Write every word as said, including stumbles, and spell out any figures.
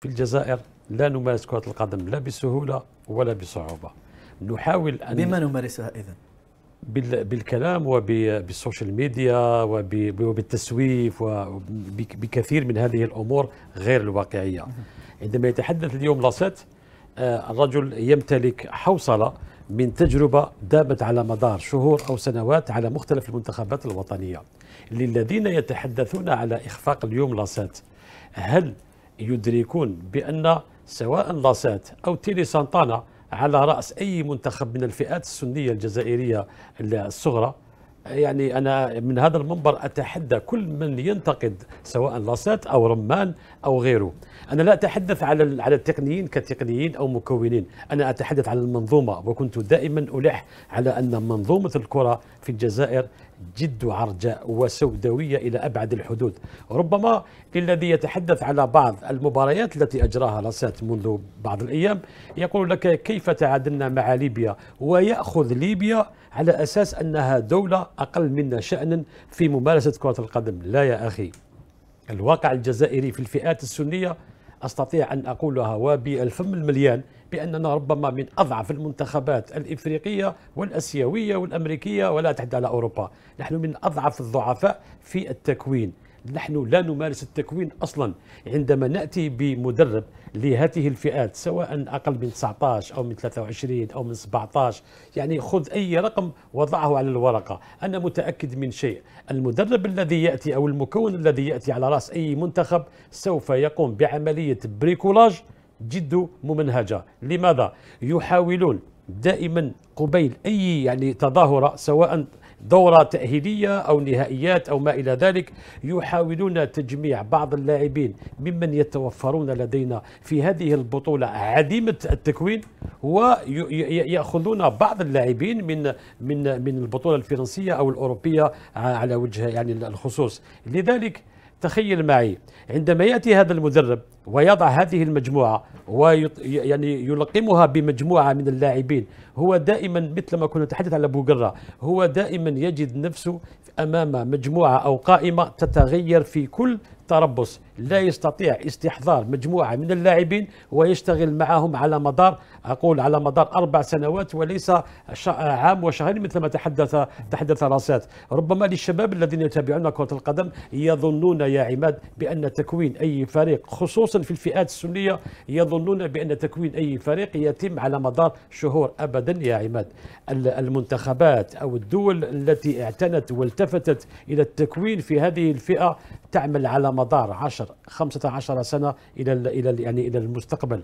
في الجزائر لا نمارس كرة القدم لا بسهولة ولا بصعوبة. نحاول أن بما نمارسها إذن؟ بالكلام وبالسوشيال ميديا وبالتسويف وبكثير من هذه الأمور غير الواقعية. عندما يتحدث اليوم لاسات الرجل يمتلك حوصلة من تجربة دامت على مدار شهور أو سنوات على مختلف المنتخبات الوطنية. للذين يتحدثون على إخفاق اليوم لاسات، هل يدركون بأن سواء لاسات أو تيلي سانتانا على رأس أي منتخب من الفئات السنية الجزائرية الصغرى؟ يعني أنا من هذا المنبر أتحدى كل من ينتقد سواء لاسات أو رمان أو غيره. أنا لا أتحدث على على التقنيين كتقنيين أو مكونين، أنا أتحدث على المنظومة، وكنت دائما ألح على أن منظومة الكرة في الجزائر جد عرجاء وسوداوية إلى أبعد الحدود. ربما الذي يتحدث على بعض المباريات التي أجراها لاسات منذ بعض الأيام يقول لك كيف تعادلنا مع ليبيا، ويأخذ ليبيا على أساس أنها دولة أقل منا شأنا في ممارسة كرة القدم. لا يا أخي، الواقع الجزائري في الفئات السنية أستطيع أن أقولها وبالفم المليان بأننا ربما من أضعف المنتخبات الإفريقية والأسيوية والأمريكية ولا تحد على أوروبا. نحن من أضعف الضعفاء في التكوين، نحن لا نمارس التكوين أصلا. عندما نأتي بمدرب لهذه الفئات سواء أقل من تسعطاش أو من ثلاثة وعشرين أو من سبعطاش، يعني خذ أي رقم وضعه على الورقة، أنا متأكد من شيء، المدرب الذي يأتي أو المكون الذي يأتي على رأس أي منتخب سوف يقوم بعملية بريكولاج جد ممنهجة. لماذا؟ يحاولون دائما قبيل أي يعني تظاهرة سواء دورة تأهيلية أو نهائيات أو ما إلى ذلك، يحاولون تجميع بعض اللاعبين ممن يتوفرون لدينا في هذه البطولة عديمة التكوين، ويأخذون بعض اللاعبين من من من البطولة الفرنسية أو الأوروبية على وجه يعني الخصوص. لذلك تخيل معي عندما يأتي هذا المدرب ويضع هذه المجموعة ويط... يعني يلقمها بمجموعة من اللاعبين، هو دائما مثل ما كنا نتحدث على بوغرة، هو دائما يجد نفسه أمام مجموعة أو قائمة تتغير في كل تربص، لا يستطيع استحضار مجموعة من اللاعبين ويشتغل معهم على مدار أقول على مدار أربع سنوات وليس عام وشهرين مثل ما تحدث تحدث لاسات. ربما للشباب الذين يتابعون كرة القدم يظنون يا عماد بأن تكوين أي فريق خصوصا في الفئات السنية، يظنون بأن تكوين أي فريق يتم على مدار شهور. أبدا يا عماد، المنتخبات أو الدول التي اعتنت والتفتت إلى التكوين في هذه الفئة تعمل على مدار عشر خمسة عشر سنة إلى إلى يعني إلى المستقبل.